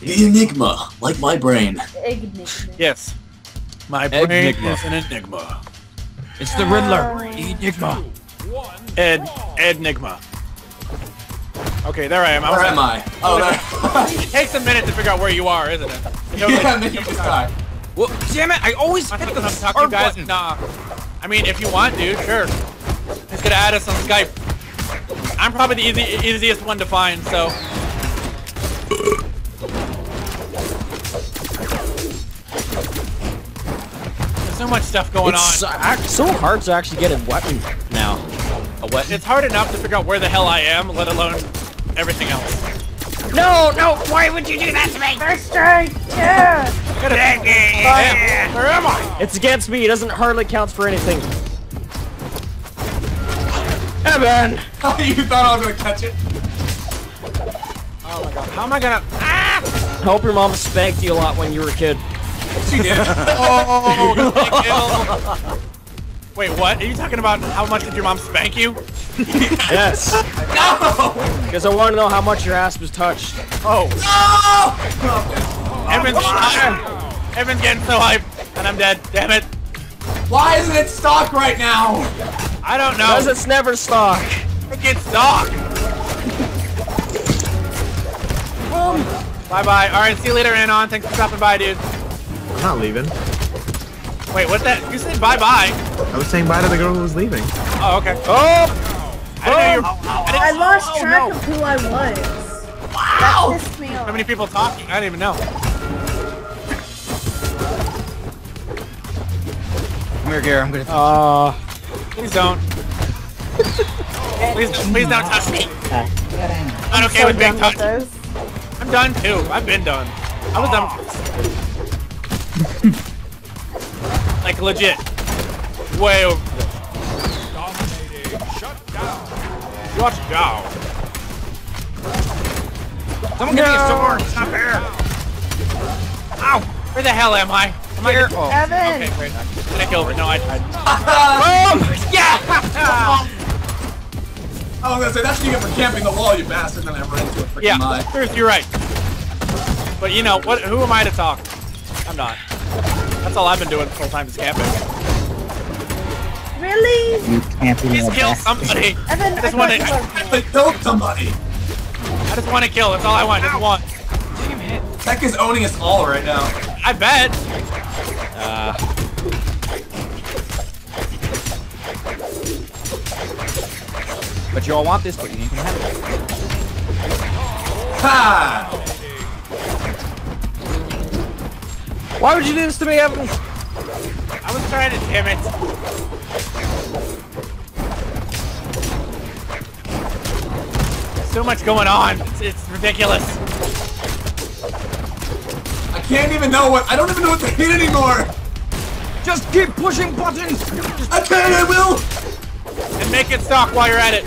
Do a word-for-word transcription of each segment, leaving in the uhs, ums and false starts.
The enigma, like my brain. Enigma. Yes. My brain enigma. Is an enigma. It's the Riddler. Enigma. Ed. Enigma. Okay, there I am. I where am I? Oh, there. It takes a minute to figure out where you are, isn't it? You know, yeah, like, you just die. Well, damn it! I always hit the start button. Guys, nah. I mean, if you want, dude, sure. Just gonna add us on Skype. I'm probably the easy, easiest one to find, so. So much stuff going it's on. It's so hard to actually get a weapon now. A weapon? It's hard enough to figure out where the hell I am, let alone everything else. No, no, why would you do that to me? First strike! Yeah! Damn, yeah. Where am I? It's against me, it doesn't hardly count for anything. Evan! How you thought I was gonna catch it? Oh my god, how am I gonna. Ah! I hope your mom spanked you a lot when you were a kid. She did. Oh, wait, what? Are you talking about how much did your mom spank you? Yes. No! Because I want to know how much your ass was touched. Oh. No! Evan's, oh, Evan's getting so hyped, and I'm dead. Damn it. Why isn't it stock right now? I don't know. Because it's never stock. It gets stock. Bye-bye. All right, see you later, Anon. Thanks for stopping by, dude. I'm not leaving. Wait, what's that? You said bye-bye. I was saying bye to the girl who was leaving. Oh, okay. Oh! I, oh, know you were, oh, oh, I, I lost oh, track no. of who I was. Wow! That pissed me off. How many people talking? I don't even know. Come here, Gare. I'm gonna. Uh, please don't. please, don't, please don't touch me. I'm not okay so with being touched. With I'm done too. I've been done. I was done with this. Like legit. Way over. Dominating. Shut down. Shut down. Someone no. give me a sword. It's not fair. Ow. Where the hell am I? Am I here? Oh. Evan. Okay, great. I'm gonna kill her. No, I tried. Um, yeah. I was gonna say, that's you get for camping the wall, you bastard. And then I ran into a freaking yeah, mine. First, you're right. But you know, what? Who am I to talk? I'm not. That's all I've been doing the whole time is camping. Really? You camping Please kill somebody. Evan, I just want to I kill somebody. I just want to kill. That's all I want. Just one. Damn it. Tech is owning us all right now. I bet. Uh. But you all want this, but you can have it. Ha! Why would you do this to me, Evan? I was trying to, damn it. There's so much going on. It's, it's ridiculous. I can't even know what, I don't even know what to hit anymore. Just keep pushing buttons. Just I can, I will. And make it stock while you're at it.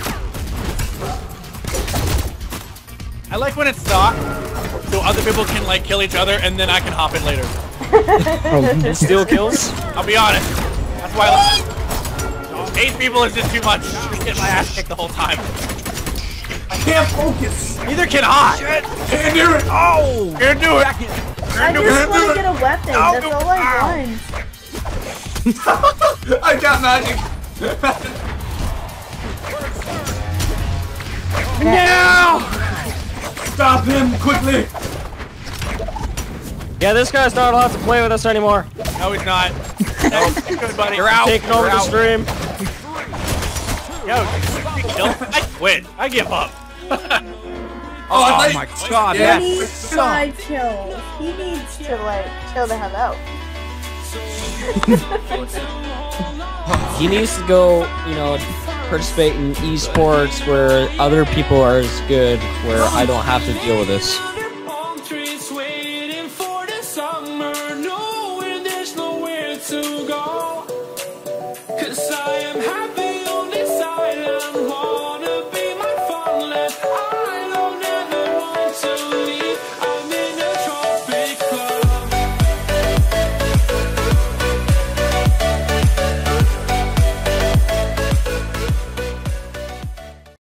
I like when it's stock, so other people can like kill each other and then I can hop in later. Still kills? I'll be honest. That's why I eight people is just too much. I get my ass kicked the whole time. I can't focus. Neither can I. Shit. Can't do it. Oh. Can't do it. Can't do I just want to get a weapon. I'll That's all I want. I got magic. Now. Stop him quickly. Yeah, this guy's not allowed to play with us anymore. No, he's not. No, good buddy. You're out. Taking over the stream. Yo, I quit. I give up. oh, oh like, my god, yeah. He needs side kills. He needs to like chill the hell out. He needs to go, you know, participate in esports where other people are as good, where I don't have to deal with this.